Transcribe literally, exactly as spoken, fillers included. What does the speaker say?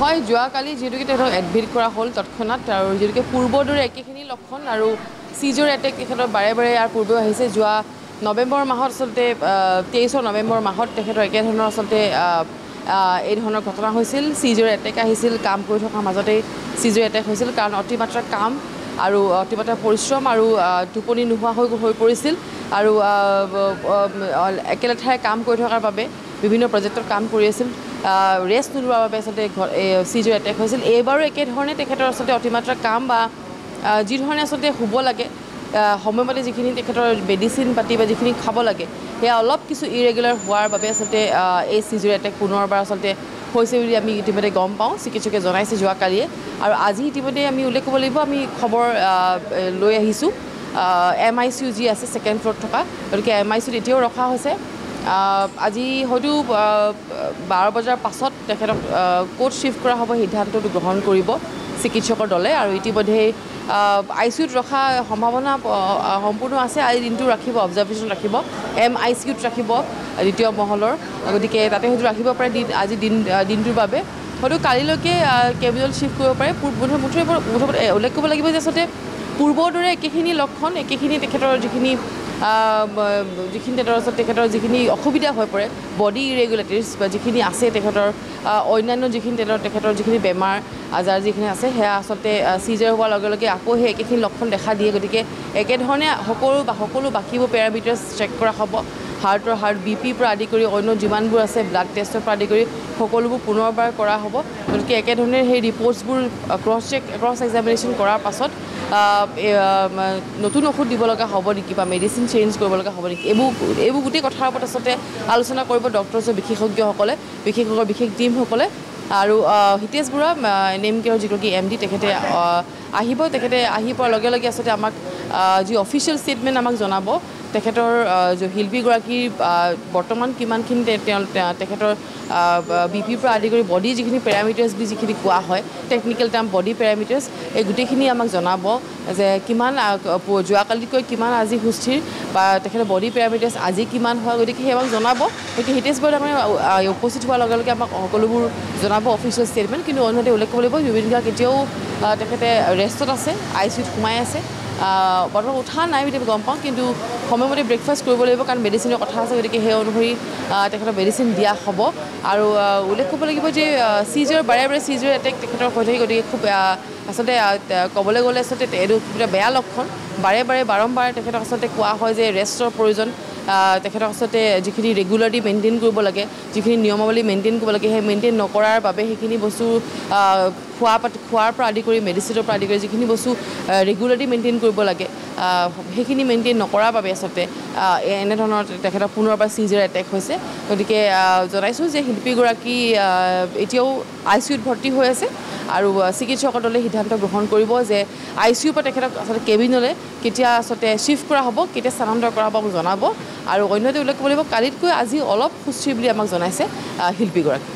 হয় জুৱাকালি যেটুকি তেখেতক এডমিট কৰা হ'ল তৎক্ষণাত আৰু যেটুকি পূৰ্বদৰে একেখিনি লক্ষণ আৰু সিজৰ এটেক তেখেতৰ বাৰে বাৰে ইয়াৰ পূৰ্বে আহিছে জুৱা নৱেম্বৰ মাহৰ সলতে তেইছ নৱেম্বৰ মাহত তেখেতৰ একে ধৰণৰ সলতে এই ধৰণৰ ঘটনা হৈছিল সিজৰ এটেক আহিছিল কাম কৰি থকা মাজতে সিজৰ এটেক হৈছিল কাৰণ অতিমাত্ৰা কাম আৰু অতিমাত্ৰা পৰিশ্ৰম আৰু টুপনি নোহোৱা হৈ পৰিছিল আৰু একেলেঠাই কাম কৰি থকাৰ বাবে বিভিন্ন প্ৰজেক্টৰ কাম কৰি আছিল ৰেষ্ট নোলোৱাৰ বাবে সলতে সিজৰ এটেক হৈছিল এবাৰো একে ধৰণে তেখেতৰ সলতে অতিমাত্ৰা কাম বা যি ধৰণে সলতে হ'ব লাগে হোমিওপ্যাথি যেখিনি তেখেতৰ মেডিসিন পাতি বা যেখিনি খাব লাগে হে অলপ কিছু ইৰেগুলাৰ হোৱাৰ বাবে সলতে এই সিজৰ এটেক পুনৰবাৰ সলতে হৈছে বুলি আমি ইতিমধ্যে গম পাওঁ চিকিৎসকে জনাইছে জুৱাকালিয়ে আৰু আজি ইতিমধ্যে আমি উল্লেখ কৰিব লাগিব আমি খবৰ লৈ আহিছো এম আই সিউ জি আছে সেকেন্ড ফ্লোৰ থকা গতিকে এম আই সিউ এতিয়াও ৰখা হৈছে আজি হয়তো বাৰ বজাৰ পাছত তেখেতক কোড শিফট কৰা হ'ব সিদ্ধান্তটো গ্ৰহণ কৰিব চিকিৎসকৰ দলে আৰু ইতিমধ্যে আইসিউত ৰখা সম্ভাৱনা সম্পূৰ্ণ আছে আজি দিনটো ৰাখিব অবজাৰভেশ্যন ৰাখিব এম আইসিউত ৰাখিব দ্বিতীয় মহলৰ গতিকে তাতে হয়তো ৰাখিব পাৰে আজি দিন দিনটোৰ বাবে হয়তো কালিলৈকে কেবিজল শিফট কৰিব পাৰে পূৰ্বতে মুঠতে উল্লেখ কৰিব লাগিব যে আচলতে পূৰ্বৰ দৰে একেখিনি লক্ষণ একেখিনি তেখেতৰ যিখিনি যিখিনি তেখেতৰ তেখেতৰ যিখিনি অসুবিধা হৈ পৰে বডি ইৰেগুলেটৰিজ যিখিনি আছে তেখেতৰ অন্যান্য যিখিনি তেখেতৰ যিখিনি বেমাৰ আজাৰ যিখিনি আছে সেয়া আচলতে সিজাৰ হোৱাৰ লগে লগে আকৌ সেই একেখিনি লক্ষণ দেখা দিয়ে গতিকে একেধৰণে সকলো বা সকলো বাকীবোৰ পেৰামিটাৰ্ছ চেক কৰা হ'ব হাৰ্টৰ হাৰ্ট বি পি পৰা আদি কৰি অন্য যিমানবোৰ আছে ব্লাড টেষ্টৰ পৰা আদি কৰি সকলোবোৰ পুনৰবাৰ কৰা হ'ব গতিকে একেধৰণে সেই ৰিপৰ্টছবোৰ ক্ৰছ চেক ক্ৰছ এক্সামিনেশ্যন কৰাৰ পাছত নতুন ঔষধ দিব লগা হ'ব নেকি বা মেডিচিন চেঞ্জ কৰিব লগা হ'ব নেকি এইবোৰ এইবোৰ গোটেই কথাৰ ওপৰত আচলতে আলোচনা কৰিব ডক্টৰছ বিশেষজ্ঞসকলে বিশেষজ্ঞ বিশেষ টিমসকলে আৰু হিতেশ বুঢ়া নেম কেয়াৰ যিগৰাকী এম ডি তেখেতে আহিব তেখেতে আহি পোৱাৰ লগে লগে আচলতে আমাক যি অফিচিয়েল ষ্টেটমেণ্ট আমাক জনাব তেখেতৰ শিল্পীগৰাকীৰ বৰ্তমান কিমানখিনি তেখেতৰ বি পিৰ পৰা আদি কৰি বডি যিখিনি পেৰামিটাৰ্ছ বুলি যিখিনি কোৱা হয় টেকনিকেল টাৰ্ম বডি পেৰামিটাৰ্ছ এই গোটেইখিনি আমাক জনাব যে কিমান যোৱাকালিতকৈ কিমান আজি সুস্থিৰ বা তেখেতৰ বডি পেৰামিটাৰ্ছ আজি কিমান হয় গতিকে সেই আমাক জনাব গতিকে হিতেশ বৰা মানে উপস্থিত হোৱাৰ লগে লগে আমাক সকলোবোৰ জনাব অফিচিয়েল ষ্টেটমেণ্ট কিন্তু অন্যতে উল্লেখ কৰিব লাগিব জুবিন গাৰ্গ এতিয়াও তেখেতে ৰেষ্টত আছে আই চি ইউত সোমাই আছে বৰ্তমান উঠা নাই বুলি গম পাওঁ কিন্তু সময়মতে ব্ৰেকফাষ্ট কৰিব লাগিব কাৰণ মেডিচিনৰ কথা আছে গতিকে সেই অনুসৰি তেখেতৰ মেডিচিন দিয়া হ'ব আৰু উল্লেখ কৰিব লাগিব যে সিজৰ বাৰে বাৰে সিজৰ এটেক তেখেতৰ হৈ থাকে গতিকে খুব আচলতে ক'বলৈ গ'লে আচলতে এইটো এটা বেয়া লক্ষণ বাৰে বাৰে বাৰম্বাৰ তেখেতক আচলতে কোৱা হয় যে ৰেষ্টৰ প্ৰয়োজন তেখেতক আচলতে যিখিনি ৰেগুলাৰলি মেইনটেইন কৰিব লাগে যিখিনি নিয়মাৱলী মেইনটেইন কৰিব লাগে সেই মেইনটেইন নকৰাৰ বাবে সেইখিনি বস্তু খোৱা পাতি খোৱাৰ পৰা আদি কৰি মেডিচিনৰ পৰা আদি কৰি যিখিনি বস্তু ৰেগুলাৰলি মেইনটেইন কৰিব লাগে সেইখিনি মেইনটেইন নকৰাৰ বাবে আচলতে এনেধৰণৰ তেখেতৰ পুনৰবাৰ সিজৰ এটেক হৈছে গতিকে জনাইছোঁ যে শিল্পীগৰাকী এতিয়াও আই চি ইউত ভৰ্তি হৈ আছে আৰু চিকিৎসকৰ দলে সিদ্ধান্ত গ্ৰহণ কৰিব যে আই চি ইউৰ পৰা তেখেতক আচলতে কেবিনলৈ কেতিয়া আচলতে শ্বিফ্ট কৰা হ'ব কেতিয়া স্থানান্তৰ কৰা হ'ব জনাব আৰু অন্যতে উল্লেখ কৰিব লাগিব কালিতকৈ আজি অলপ সুস্থিৰ বুলি আমাক জনাইছে শিল্পীগৰাকী।